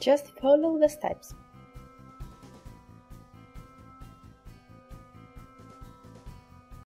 Just follow the steps.